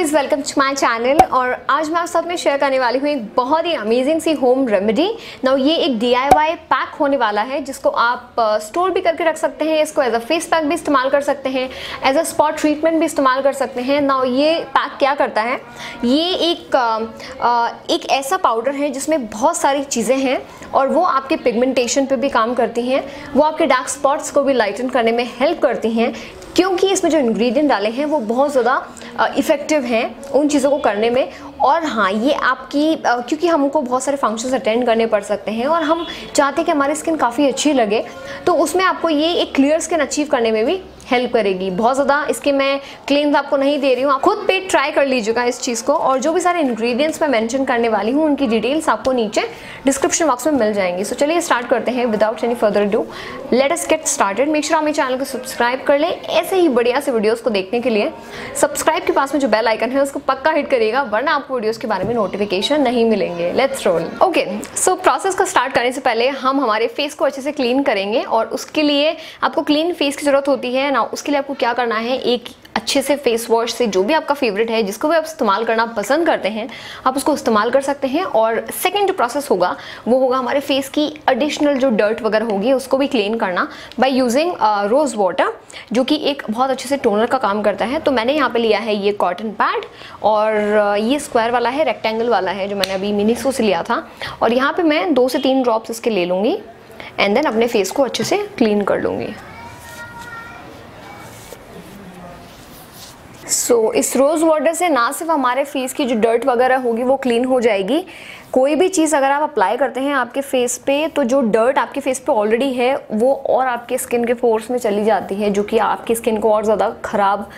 Guys welcome to my channel और आज मैं आप साथ में शेयर करने वाली हूँ एक बहुत ही अमेजिंग सी होम रेमेडी। नाउ ये एक DIY पैक होने वाला है जिसको आप स्टोर भी करके रख सकते हैं, इसको एज अ फेस पैक भी इस्तेमाल कर सकते हैं, एज अ स्पॉट ट्रीटमेंट भी इस्तेमाल कर सकते हैं। नाउ ये पैक क्या करता है, ये एक ऐसा पाउडर है जिसमें बहुत सारी चीज़ें हैं और वो आपके पिगमेंटेशन पे भी काम करती हैं, वो आपके डार्क स्पॉट्स को भी लाइटन करने में हेल्प करती हैं, क्योंकि इसमें जो इंग्रेडिएंट डाले हैं वो बहुत ज़्यादा इफ़ेक्टिव हैं उन चीज़ों को करने में। और हाँ, ये आपकी क्योंकि हमको बहुत सारे फंक्शंस अटेंड करने पड़ सकते हैं और हम चाहते हैं कि हमारी स्किन काफ़ी अच्छी लगे, तो उसमें आपको ये एक क्लियर स्किन अचीव करने में भी हेल्प करेगी बहुत ज़्यादा। इसके मैं क्लेम्स आपको नहीं दे रही हूँ, आप खुद पे ट्राई कर लीजिएगा इस चीज़ को। और जो भी सारे इंग्रेडिएंट्स मैं मेंशन करने वाली हूँ उनकी डिटेल्स आपको नीचे डिस्क्रिप्शन बॉक्स में मिल जाएंगी। सो चलिए स्टार्ट करते हैं without any further do, let us get started. Make sure आप मेरे चैनल को सब्सक्राइब कर लें। ऐसे ही बढ़िया से वीडियोज़ को देखने के लिए सब्सक्राइब के पास में जो बेल आइकन है उसको पक्का हिट करिएगा, वरना आपको वीडियोज़ के बारे में नोटिफिकेशन नहीं मिलेंगे। Let's roll. Okay, so process को स्टार्ट करने से पहले हम हमारे फेस को अच्छे से क्लीन करेंगे और उसके लिए आपको क्लीन फेस की ज़रूरत होती है। उसके लिए आपको क्या करना है, एक अच्छे से फेस वॉश से, जो भी आपका फेवरेट है, जिसको भी आप इस्तेमाल करना पसंद करते हैं, आप उसको इस्तेमाल कर सकते हैं। और सेकंड जो प्रोसेस होगा वो होगा हमारे फेस की एडिशनल जो डर्ट वगैरह होगी उसको भी क्लीन करना बाय यूजिंग रोज़ वाटर, जो कि एक बहुत अच्छे से टोनर का काम करता है। तो मैंने यहाँ पे लिया है ये कॉटन पैड और ये स्क्वायर वाला है, रेक्टेंगल वाला है, जो मैंने अभी मिनीसो से लिया था। और यहाँ पर मैं 2 से 3 ड्रॉप्स इसके ले लूँगी एंड देन अपने फेस को अच्छे से क्लीन कर लूँगी। सो इस रोज़ वाटर से ना सिर्फ हमारे फेस की जो डर्ट वगैरह होगी वो क्लीन हो जाएगी। कोई भी चीज़ अगर आप अप्लाई करते हैं आपके फेस पे, तो जो डर्ट आपके फेस पे ऑलरेडी है वो और आपके स्किन के पोर्स में चली जाती है, जो कि आपकी स्किन को और ज़्यादा ख़राब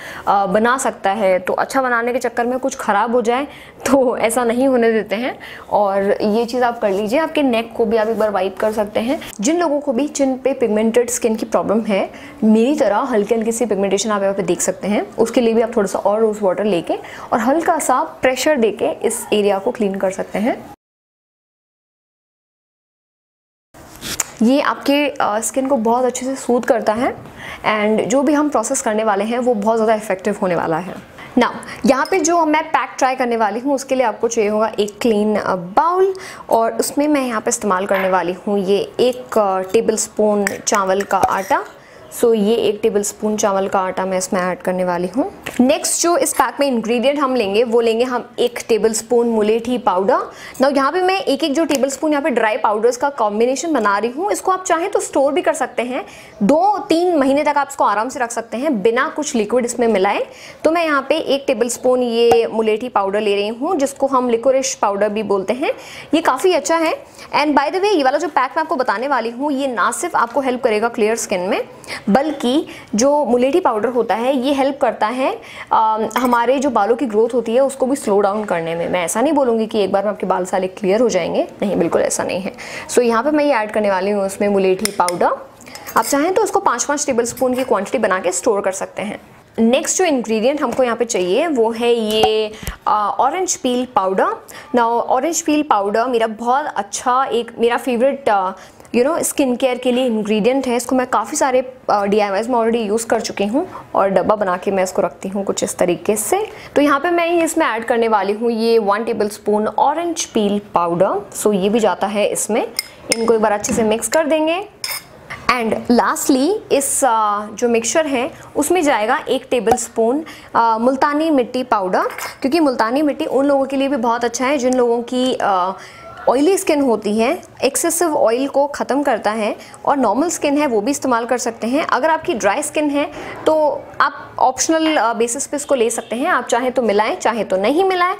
बना सकता है। तो अच्छा बनाने के चक्कर में कुछ ख़राब हो जाए तो ऐसा नहीं होने देते हैं। और ये चीज़ आप कर लीजिए, आपके नेक को भी आप एक बार वाइप कर सकते हैं। जिन लोगों को भी जिन पे पिगमेंटेड स्किन की प्रॉब्लम है, मेरी तरह हल्की हल्की सी पिगमेंटेशन आप यहाँ पर देख सकते हैं, उसके लिए भी आप थोड़ा सा और रोज़ वाटर लेके और हल्का सा प्रेशर देके इस एरिया को क्लीन कर सकते हैं। ये आपके स्किन को बहुत अच्छे से सूद करता है एंड जो भी हम प्रोसेस करने वाले हैं वो बहुत ज़्यादा इफेक्टिव होने वाला है। नाउ यहाँ पे जो मैं पैक ट्राई करने वाली हूँ उसके लिए आपको चाहिए होगा एक क्लीन बाउल और उसमें मैं यहाँ पे इस्तेमाल करने वाली हूँ ये 1 टेबलस्पून चावल का आटा। सो ये 1 टेबलस्पून चावल का आटा मैं इसमें ऐड करने वाली हूँ। नेक्स्ट जो इस पैक में इंग्रेडिएंट हम लेंगे वो लेंगे हम 1 टेबलस्पून मुलेठी पाउडर। ना यहाँ पे मैं एक जो टेबलस्पून यहाँ पे ड्राई पाउडर्स का कॉम्बिनेशन बना रही हूँ, इसको आप चाहें तो स्टोर भी कर सकते हैं, 2-3 महीने तक आप इसको आराम से रख सकते हैं बिना कुछ लिक्विड इसमें मिलाए। तो मैं यहाँ पे 1 टेबलस्पून ये मुलेठी पाउडर ले रही हूँ, जिसको हम लिकोरिश पाउडर भी बोलते हैं। ये काफ़ी अच्छा है एंड बाय द वे ये वाला जो पैक मैं आपको बताने वाली हूँ ये ना सिर्फ आपको हेल्प करेगा क्लियर स्किन में, बल्कि जो मुलेठी पाउडर होता है ये हेल्प करता है हमारे जो बालों की ग्रोथ होती है उसको भी स्लो डाउन करने में। मैं ऐसा नहीं बोलूँगी कि एक बार में आपके बाल सारे क्लियर हो जाएंगे, नहीं, बिल्कुल ऐसा नहीं है। सो यहाँ पे मैं ये ऐड करने वाली हूँ उसमें मुलेठी पाउडर। आप चाहें तो उसको 5-5 टेबलस्पून की क्वांटिटी बना के स्टोर कर सकते हैं। नेक्स्ट जो इंग्रेडिएंट हमको यहाँ पे चाहिए वो है ये ऑरेंज पील पाउडर। ना ऑरेंज पील पाउडर मेरा बहुत अच्छा, एक मेरा फेवरेट स्किन केयर के लिए इंग्रेडिएंट है। इसको मैं काफ़ी सारे DIYs में ऑलरेडी यूज़ कर चुकी हूँ और डब्बा बना के मैं इसको रखती हूँ कुछ इस तरीके से। तो यहाँ पे मैं इसमें ऐड करने वाली हूँ ये 1 tablespoon orange peel powder. So ये भी जाता है इसमें, इनको एक बार अच्छे से मिक्स कर देंगे। एंड लास्टली इस जो मिक्सचर है उसमें जाएगा 1 टेबलस्पून मुल्तानी मिट्टी पाउडर, क्योंकि मुल्तानी मिट्टी उन लोगों के लिए भी बहुत अच्छा है जिन लोगों की ऑयली स्किन होती है, एक्सेसिव ऑयल को ख़त्म करता है। और नॉर्मल स्किन है वो भी इस्तेमाल कर सकते हैं। अगर आपकी ड्राई स्किन है तो आप ऑप्शनल बेसिस पे इसको ले सकते हैं, आप चाहे तो मिलाएं चाहे तो नहीं मिलाएं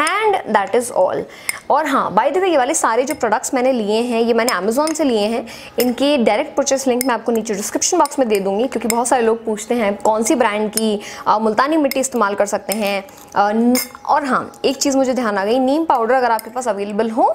एंड दैट इज़ ऑल। और हाँ, बाय द वे ये वाले सारे जो प्रोडक्ट्स मैंने लिए हैं ये मैंने अमेज़ॉन से लिए हैं, इनके डायरेक्ट परचेस लिंक मैं आपको नीचे डिस्क्रिप्शन बॉक्स में दे दूँगी, क्योंकि बहुत सारे लोग पूछते हैं कौन सी ब्रांड की मुल्तानी मिट्टी इस्तेमाल कर सकते हैं। और हाँ, एक चीज़ मुझे ध्यान आ गई, नीम पाउडर अगर आपके पास अवेलेबल हो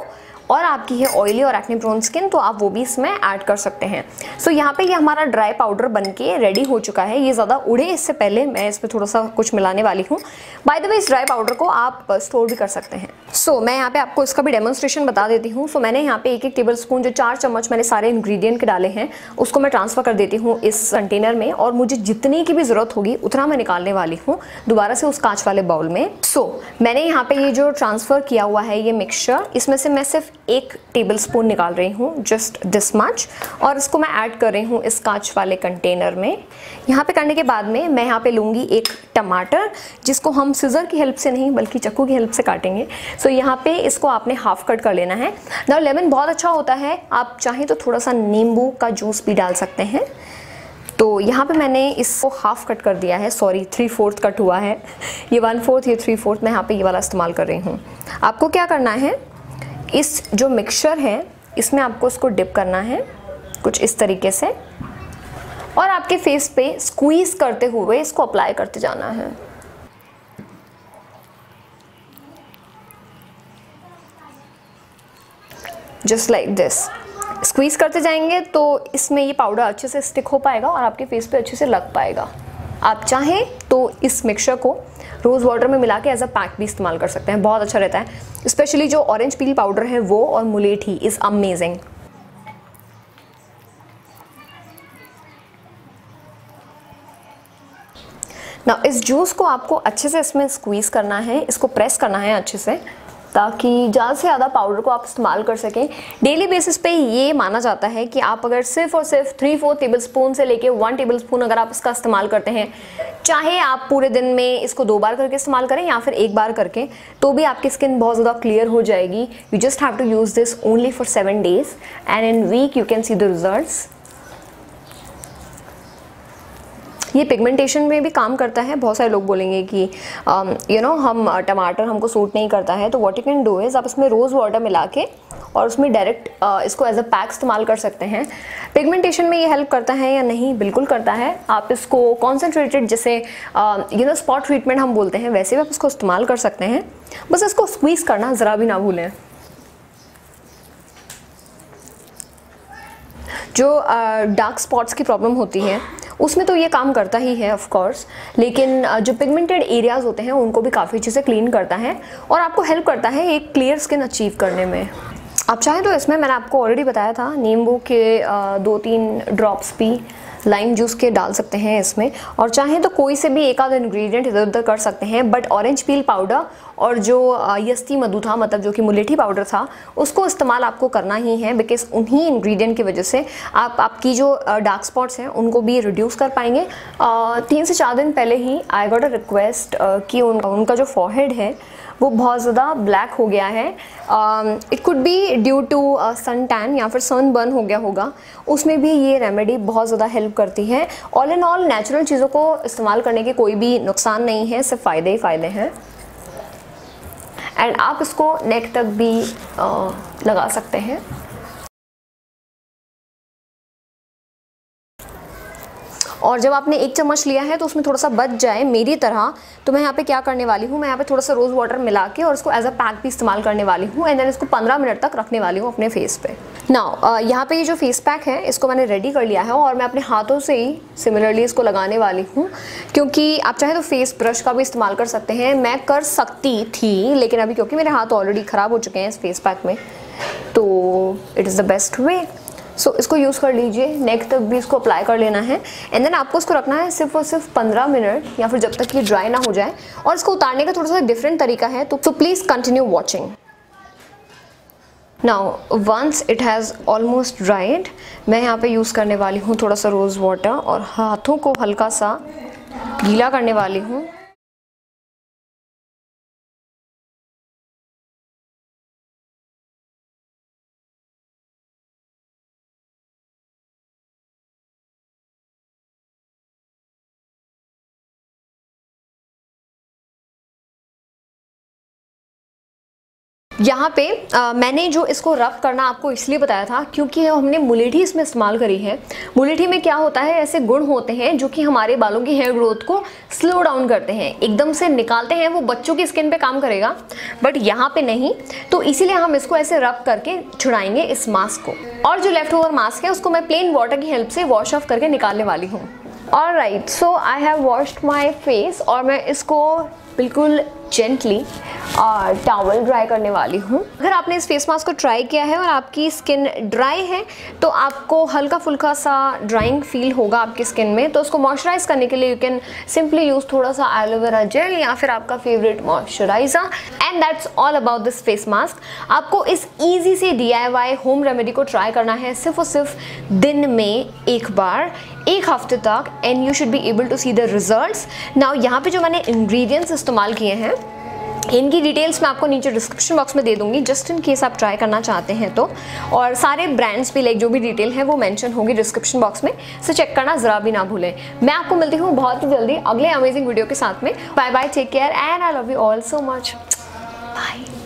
और आपकी है ऑयली और एक्ने प्रोन स्किन तो आप वो भी इसमें ऐड कर सकते हैं। सो यहाँ पे ये हमारा ड्राई पाउडर बनके रेडी हो चुका है। ये ज़्यादा उड़े इससे पहले मैं इसमें थोड़ा सा कुछ मिलाने वाली हूँ। बाय द वे इस ड्राई पाउडर को आप स्टोर भी कर सकते हैं। सो मैं यहाँ पे आपको इसका भी डेमोन्स्ट्रेशन बता देती हूँ। सो मैंने यहाँ पे एक एक टेबलस्पून जो 4 चम्मच मैंने सारे इंग्रेडिएंट के डाले हैं उसको मैं ट्रांसफ़र कर देती हूँ इस कंटेनर में, और मुझे जितने की भी ज़रूरत होगी उतना मैं निकालने वाली हूँ दोबारा से उस कांच वाले बाउल में। सो मैंने यहाँ पे ये जो ट्रांसफ़र किया हुआ है ये मिक्सचर, इसमें से मैं सिर्फ 1 टेबलस्पून निकाल रही हूँ, जस्ट दिस मच, और इसको मैं ऐड कर रही हूँ इस कांच वाले कंटेनर में। यहाँ पे करने के बाद में मैं यहाँ पे लूँगी 1 टमाटर, जिसको हम सिज़र की हेल्प से नहीं बल्कि चाकू की हेल्प से काटेंगे। सो यहाँ पे इसको आपने हाफ कट कर लेना है। नाउ लेमन बहुत अच्छा होता है, आप चाहें तो थोड़ा सा नींबू का जूस भी डाल सकते हैं। तो यहाँ पे मैंने इसको हाफ कट कर दिया है, सॉरी 3/4 कट हुआ है, ये 1/4 ये 3/4 मैं यहाँ पे ये वाला इस्तेमाल कर रही हूँ। आपको क्या करना है, इस जो मिक्सचर है इसमें आपको इसको डिप करना है कुछ इस तरीके से, और आपके फेस पे स्क्वीज़ करते हुए इसको अप्लाई करते जाना है। जस्ट लाइक दिस स्क्वीज़ करते जाएंगे तो इसमें ये पाउडर अच्छे से स्टिक हो पाएगा और आपके फेस पे अच्छे से लग पाएगा। आप चाहें तो इस मिक्सचर को रोज़ वाटर में मिला के एज अ पैक भी इस्तेमाल कर सकते हैं, बहुत अच्छा रहता है। स्पेशली जो ऑरेंज पील पाउडर है वो और मुलेठी इज़ अमेजिंग। ना इस जूस को आपको अच्छे से इसमें स्क्वीज़ करना है, इसको प्रेस करना है अच्छे से, ताकि ज़्यादा से ज़्यादा पाउडर को आप इस्तेमाल कर सकें। डेली बेसिस पे ये माना जाता है कि आप अगर सिर्फ और सिर्फ 3/4 टेबलस्पून से लेके 1 टेबलस्पून अगर आप इसका इस्तेमाल करते हैं, चाहे आप पूरे दिन में इसको 2 बार करके इस्तेमाल करें या फिर 1 बार करके, तो भी आपकी स्किन बहुत ज़्यादा क्लियर हो जाएगी। You just have to use this only for 7 days and in week you can see the results. ये पिगमेंटेशन में भी काम करता है। बहुत सारे लोग बोलेंगे कि हम टमाटर हमको सूट नहीं करता है, तो what you can do is आप इसमें रोज़ वाटर मिला के और उसमें डायरेक्ट इसको एज अ पैक इस्तेमाल कर सकते हैं। पिगमेंटेशन में ये हेल्प करता है या नहीं? बिल्कुल करता है। आप इसको कॉन्सेंट्रेटेड जैसे स्पॉट ट्रीटमेंट हम बोलते हैं वैसे भी आप इसको इस्तेमाल कर सकते हैं। बस इसको स्क्वीज़ करना ज़रा भी ना भूलें। जो डार्क स्पॉट्स की प्रॉब्लम होती है उसमें तो ये काम करता ही है ऑफ कोर्स, लेकिन जो पिगमेंटेड एरियाज़ होते हैं उनको भी काफ़ी अच्छे से क्लीन करता है और आपको हेल्प करता है एक क्लियर स्किन अचीव करने में। आप चाहें तो इसमें मैंने आपको ऑलरेडी बताया था नींबू के 2-3 ड्रॉप्स भी लाइम जूस के डाल सकते हैं इसमें, और चाहें तो कोई से भी एक आध इंग्रेडिएंट इधर उधर कर सकते हैं, बट ऑरेंज पील पाउडर और जो यस्ती मधु था, मतलब जो कि मुलेठी पाउडर था, उसको इस्तेमाल आपको करना ही है, बिकॉज उन्हीं इंग्रेडिएंट की वजह से आप आपकी जो डार्क स्पॉट्स हैं उनको भी रिड्यूस कर पाएंगे। 3 से 4 दिन पहले ही आई गॉट अ रिक्वेस्ट कि उनका जो फॉरहेड है वो बहुत ज़्यादा ब्लैक हो गया है। It could be due to sun tan या फिर सन बर्न हो गया होगा, उसमें भी ये रेमेडी बहुत ज़्यादा हेल्प करती है। ऑल एंड ऑल नेचुरल चीज़ों को इस्तेमाल करने के कोई भी नुकसान नहीं है, सिर्फ फ़ायदे ही फ़ायदे हैं। एंड आप इसको नेक तक भी लगा सकते हैं। और जब आपने 1 चम्मच लिया है तो उसमें थोड़ा सा बच जाए मेरी तरह, तो मैं यहाँ पे क्या करने वाली हूँ, मैं यहाँ पे थोड़ा सा रोज़ वाटर मिला के और इसको एज अ पैक भी इस्तेमाल करने वाली हूँ एंड देन इसको 15 मिनट तक रखने वाली हूँ अपने फेस पे। नाउ यहाँ पे ये जो फेस पैक है इसको मैंने रेडी कर लिया है और मैं अपने हाथों से ही सिमिलरली इसको लगाने वाली हूँ, क्योंकि आप चाहे तो फेस ब्रश का भी इस्तेमाल कर सकते हैं। मैं कर सकती थी लेकिन अभी क्योंकि मेरे हाथ ऑलरेडी ख़राब हो चुके हैं इस फेस पैक में, तो it is the best way. So इसको यूज़ कर लीजिए, नेक तक भी इसको अप्लाई कर लेना है एंड देन आपको इसको रखना है सिर्फ और सिर्फ 15 मिनट या फिर जब तक ये ड्राई ना हो जाए। और इसको उतारने का थोड़ा सा डिफरेंट तरीका है, तो please continue watching. Now once it has almost dried, मैं यहाँ पे यूज़ करने वाली हूँ थोड़ा सा रोज़ वाटर और हाथों को हल्का सा गीला करने वाली हूँ। यहाँ पे मैंने जो इसको रब करना आपको इसलिए बताया था क्योंकि हमने मुलेठी इसमें इस्तेमाल करी है। मुलेठी में क्या होता है, ऐसे गुण होते हैं जो कि हमारे बालों की हेयर ग्रोथ को स्लो डाउन करते हैं, एकदम से निकालते हैं। वो बच्चों की स्किन पे काम करेगा बट यहाँ पे नहीं, तो इसीलिए हम इसको ऐसे रब करके छुड़ाएंगे इस मास्क को। और जो लेफ्ट ओवर मास्क है उसको मैं प्लेन वाटर की हेल्प से वॉश ऑफ करके निकालने वाली हूँ। All right, so I have washed my face और मैं इसको बिल्कुल जेंटली टावल ड्राई करने वाली हूँ। अगर आपने इस फेस मास्क को ट्राई किया है और आपकी स्किन ड्राई है तो आपको हल्का फुल्का सा ड्राइंग फील होगा आपकी स्किन में, तो उसको मॉइस्चराइज़ करने के लिए यू कैन सिंपली यूज़ थोड़ा सा एलोवेरा जेल या फिर आपका favourite moisturiser. And that's all about this face mask. आपको इस ईजी से DIY होम रेमेडी को ट्राई करना है सिर्फ और सिर्फ दिन में एक बार एक हफ्ते तक, and you should be able to see the results. Now यहाँ पे जो मैंने इंग्रेडिएंट्स इस्तेमाल किए हैं इनकी डिटेल्स मैं आपको नीचे डिस्क्रिप्शन बॉक्स में दे दूंगी, जस्ट इन केस आप ट्राई करना चाहते हैं तो। और सारे ब्रांड्स भी लाइक जो भी डिटेल है वो मेंशन होगी डिस्क्रिप्शन बॉक्स में, सो चेक करना ज़रा भी ना भूलें। मैं आपको मिलती हूँ बहुत ही जल्दी अगले अमेजिंग वीडियो के साथ में। Bye bye, take care and I love you all so much, bye.